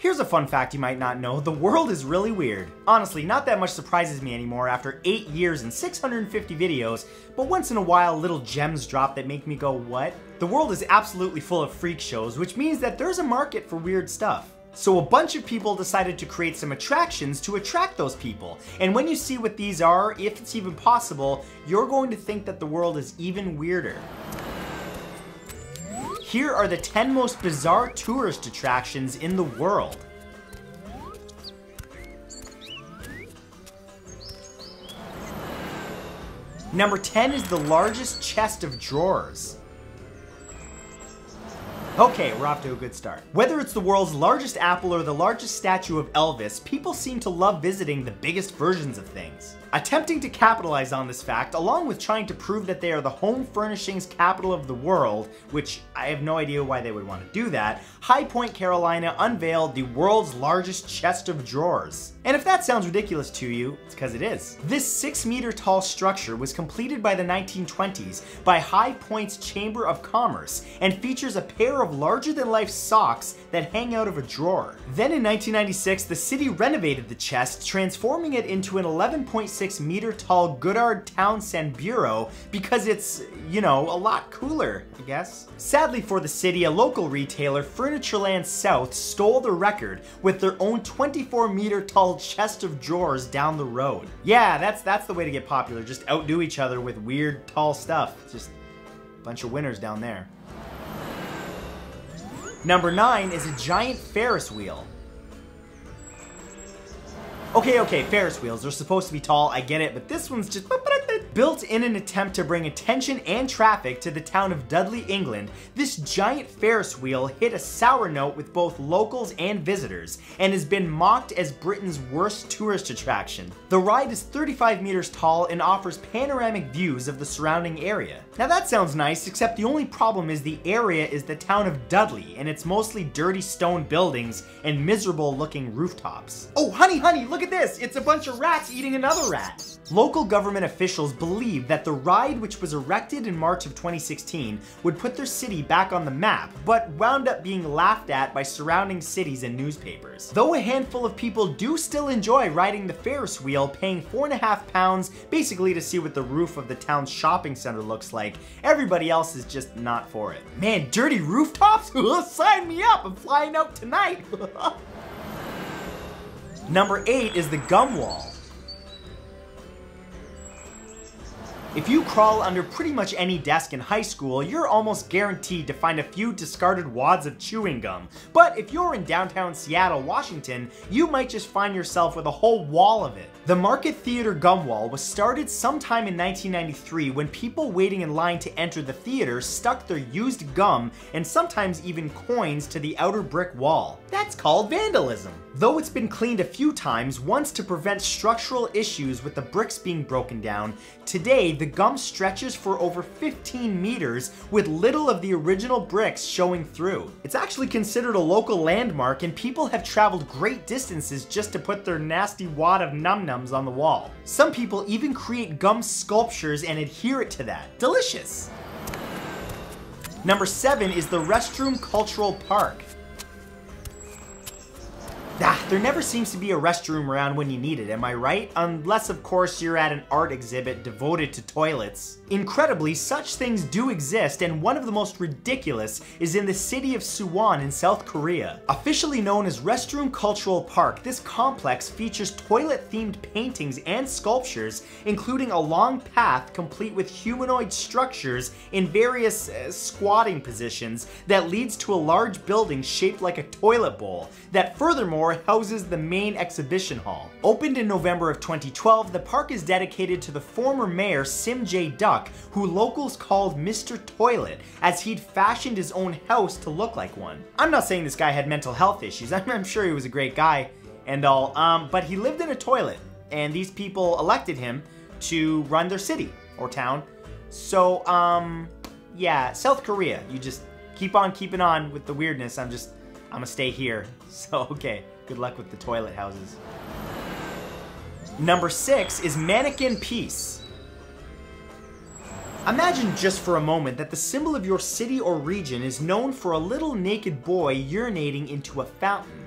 Here's a fun fact you might not know, the world is really weird. Honestly, not that much surprises me anymore after 8 years and 650 videos, but once in a while little gems drop that make me go, what? The world is absolutely full of freak shows, which means that there's a market for weird stuff. So a bunch of people decided to create some attractions to attract those people. And when you see what these are, if it's even possible, you're going to think that the world is even weirder. Here are the 10 most bizarre tourist attractions in the world. Number 10 is the largest chest of drawers. Okay, we're off to a good start. Whether it's the world's largest apple or the largest statue of Elvis, people seem to love visiting the biggest versions of things. Attempting to capitalize on this fact, along with trying to prove that they are the home furnishings capital of the world, which I have no idea why they would want to do that, High Point, Carolina unveiled the world's largest chest of drawers. And if that sounds ridiculous to you, it's because it is. This 6-meter tall structure was completed by the 1920s by High Point's Chamber of Commerce and features a pair of larger-than-life socks that hang out of a drawer. Then in 1996, the city renovated the chest, transforming it into an 11.6-meter tall Goddard Townsend Bureau because it's, you know, a lot cooler, I guess. Sadly for the city, a local retailer, Furnitureland South, stole the record with their own 24-meter tall chest of drawers down the road. Yeah, that's the way to get popular, just outdo each other with weird, tall stuff. It's just a bunch of winners down there. Number 9 is a giant Ferris wheel. Okay, Ferris wheels, they're supposed to be tall, I get it, but this one's just... Built in an attempt to bring attention and traffic to the town of Dudley, England, this giant Ferris wheel hit a sour note with both locals and visitors, and has been mocked as Britain's worst tourist attraction. The ride is 35 meters tall and offers panoramic views of the surrounding area. Now that sounds nice, except the only problem is the area is the town of Dudley, and it's mostly dirty stone buildings and miserable looking rooftops. Oh, honey, look at this! It's a bunch of rats eating another rat! Local government officials believe that the ride, which was erected in March of 2016, would put their city back on the map, but wound up being laughed at by surrounding cities and newspapers. Though a handful of people do still enjoy riding the Ferris wheel, paying £4.50 basically to see what the roof of the town's shopping center looks like, everybody else is just not for it. Man, dirty rooftops? Sign me up! I'm flying out tonight! Number 8 is the Gum Wall. If you crawl under pretty much any desk in high school, you're almost guaranteed to find a few discarded wads of chewing gum. But if you're in downtown Seattle, Washington, you might just find yourself with a whole wall of it. The Market Theater Gum Wall was started sometime in 1993 when people waiting in line to enter the theater stuck their used gum and sometimes even coins to the outer brick wall. That's called vandalism. Though it's been cleaned a few times, once to prevent structural issues with the bricks being broken down, today the gum stretches for over 15 meters with little of the original bricks showing through. It's actually considered a local landmark and people have traveled great distances just to put their nasty wad of num-nums on the wall. Some people even create gum sculptures and adhere it to that. Delicious! Number 7 is the Restroom Cultural Park. There never seems to be a restroom around when you need it, am I right? Unless, of course, you're at an art exhibit devoted to toilets. Incredibly, such things do exist, and one of the most ridiculous is in the city of Suwon in South Korea. Officially known as Restroom Cultural Park, this complex features toilet-themed paintings and sculptures, including a long path complete with humanoid structures in various squatting positions that leads to a large building shaped like a toilet bowl that furthermore houses the main exhibition hall. Opened in November of 2012, the park is dedicated to the former mayor Sim Jae Duck, who locals called Mr. Toilet, as he'd fashioned his own house to look like one. I'm not saying this guy had mental health issues, I'm sure he was a great guy and all, but he lived in a toilet, and these people elected him to run their city, or town. So, yeah, South Korea, you just keep on keeping on with the weirdness, I'm gonna stay here, so okay. Good luck with the toilet houses. Number 6 is Manneken Pis. Imagine just for a moment that the symbol of your city or region is known for a little naked boy urinating into a fountain.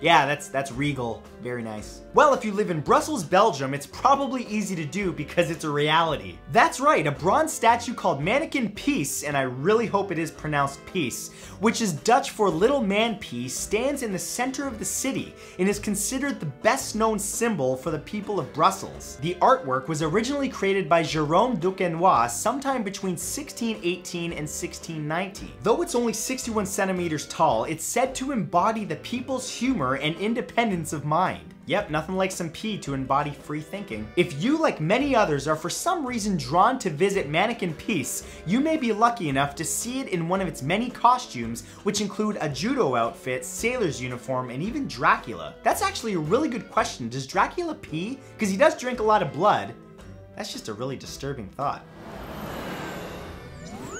Yeah, that's regal. Very nice. Well, if you live in Brussels, Belgium, it's probably easy to do because it's a reality. That's right, a bronze statue called Manneken Pis, and I really hope it is pronounced Peace, which is Dutch for Little Man Peace, stands in the center of the city and is considered the best known symbol for the people of Brussels. The artwork was originally created by Jérôme Duquesnois sometime between 1618 and 1619. Though it's only 61 centimeters tall, it's said to embody the people's humor and independence of mind. Yep, nothing like some pee to embody free thinking. If you, like many others, are for some reason drawn to visit Manneken Pis, you may be lucky enough to see it in one of its many costumes, which include a judo outfit, sailor's uniform, and even Dracula. That's actually a really good question. Does Dracula pee? Because he does drink a lot of blood. That's just a really disturbing thought.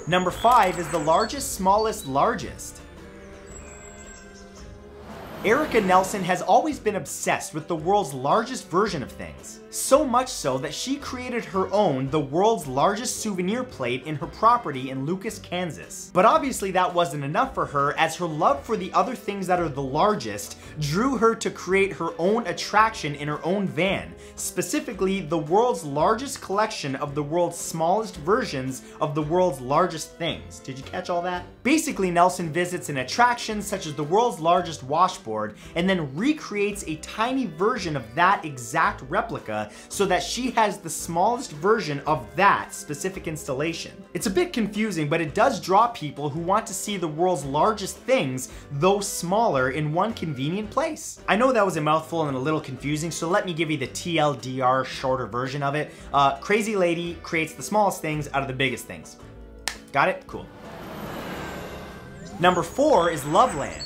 Number 5 is the largest, smallest, largest. Erica Nelson has always been obsessed with the world's largest version of things. So much so that she created her own, the world's largest souvenir plate in her property in Lucas, Kansas. But obviously that wasn't enough for her, as her love for the other things that are the largest drew her to create her own attraction in her own van, specifically the world's largest collection of the world's smallest versions of the world's largest things. Did you catch all that? Basically, Nelson visits an attraction such as the world's largest washboard, and then recreates a tiny version of that exact replica so that she has the smallest version of that specific installation. It's a bit confusing, but it does draw people who want to see the world's largest things, though smaller, in one convenient place. I know that was a mouthful and a little confusing, so let me give you the TLDR shorter version of it. Crazy lady creates the smallest things out of the biggest things. Got it? Cool. Number 4 is Loveland.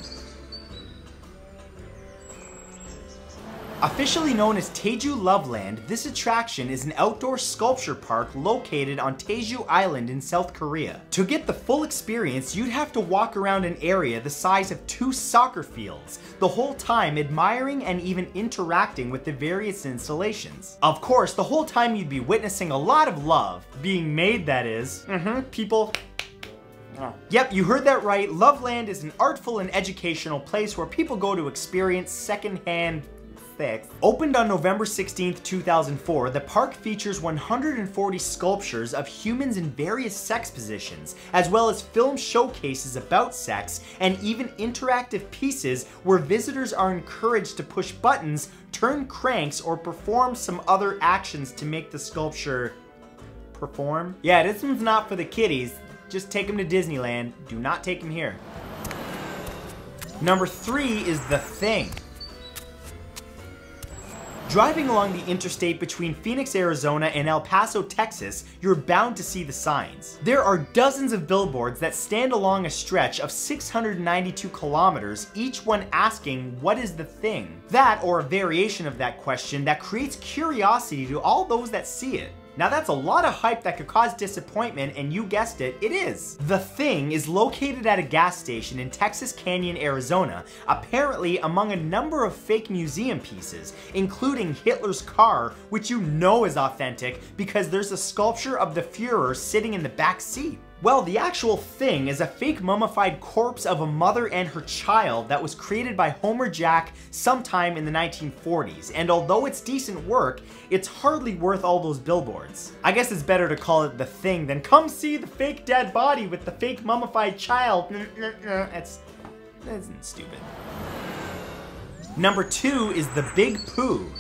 Officially known as Teju Loveland, this attraction is an outdoor sculpture park located on Teju Island in South Korea. To get the full experience, you'd have to walk around an area the size of 2 soccer fields, the whole time admiring and even interacting with the various installations. Of course, the whole time you'd be witnessing a lot of love, being made that is. People. Yep, you heard that right. Loveland is an artful and educational place where people go to experience secondhand things. Opened on November 16th, 2004, the park features 140 sculptures of humans in various sex positions, as well as film showcases about sex, and even interactive pieces where visitors are encouraged to push buttons, turn cranks, or perform some other actions to make the sculpture perform. Yeah, this one's not for the kiddies. Just take them to Disneyland. Do not take them here. Number 3 is The Thing. Driving along the interstate between Phoenix, Arizona and El Paso, Texas, you're bound to see the signs. There are dozens of billboards that stand along a stretch of 692 kilometers, each one asking, what is the thing? That, or a variation of that question, that creates curiosity to all those that see it. Now that's a lot of hype that could cause disappointment, and you guessed it, it is. The Thing is located at a gas station in Texas Canyon, Arizona, apparently among a number of fake museum pieces, including Hitler's car, which you know is authentic because there's a sculpture of the Führer sitting in the back seat. Well, the actual thing is a fake mummified corpse of a mother and her child that was created by Homer Jack sometime in the 1940s, and although it's decent work, it's hardly worth all those billboards. I guess it's better to call it The Thing than come see the fake dead body with the fake mummified child. That's stupid. Number 2 is The Big Pooh.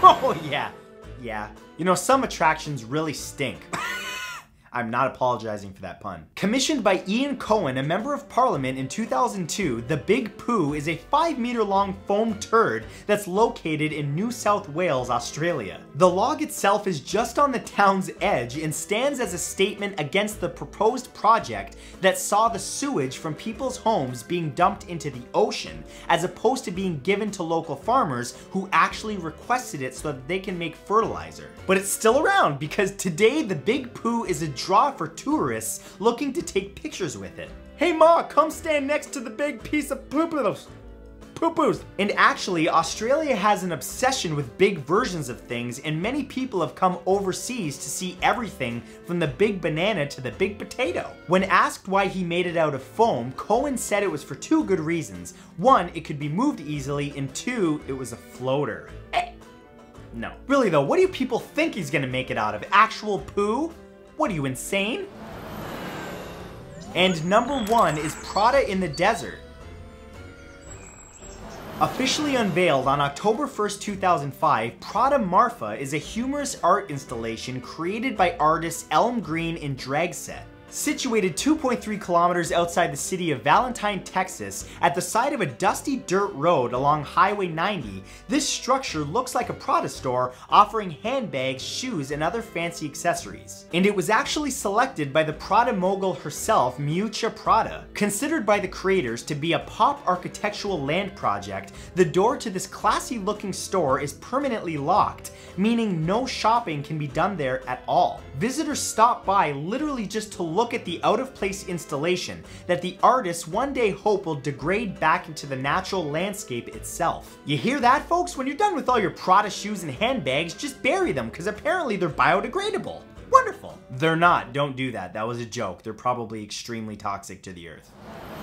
Oh yeah. Yeah. You know, some attractions really stink. I'm not apologizing for that pun. Commissioned by Ian Cohen, a member of parliament in 2002, the Big Pooh is a 5-meter long foam turd that's located in New South Wales, Australia. The log itself is just on the town's edge and stands as a statement against the proposed project that saw the sewage from people's homes being dumped into the ocean, as opposed to being given to local farmers who actually requested it so that they can make fertilizer. But it's still around, because today the Big Pooh is a draw for tourists looking to take pictures with it. Hey ma, come stand next to the big piece of poop. poo-poos. And actually, Australia has an obsession with big versions of things, and many people have come overseas to see everything from the big banana to the big potato. When asked why he made it out of foam, Cohen said it was for two good reasons. One, it could be moved easily, and two, it was a floater. No. Really though, what do you people think he's gonna make it out of? Actual poo? What are you, insane? And number 1 is Prada in the Desert. Officially unveiled on October 1st, 2005, Prada Marfa is a humorous art installation created by artists Elm Green and Dragset. Situated 2.3 kilometers outside the city of Valentine, Texas, at the side of a dusty dirt road along Highway 90, this structure looks like a Prada store offering handbags, shoes, and other fancy accessories. And it was actually selected by the Prada mogul herself, Miuccia Prada. Considered by the creators to be a pop architectural land project, the door to this classy-looking store is permanently locked, meaning no shopping can be done there at all. Visitors stop by literally just to look at the out-of-place installation that the artists one day hope will degrade back into the natural landscape itself. You hear that, folks? When you're done with all your Prada shoes and handbags, just bury them, because apparently they're biodegradable. Wonderful. They're not. Don't do that. That was a joke. They're probably extremely toxic to the earth.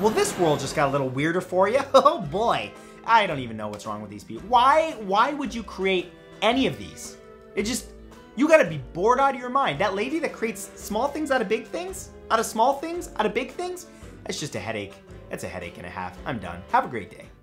Well, this world just got a little weirder for you. Oh boy. I don't even know what's wrong with these people. Why would you create any of these? It just... You gotta be bored out of your mind. That lady that creates small things out of big things? Out of small things? Out of big things? That's just a headache. That's a headache and a half. I'm done. Have a great day.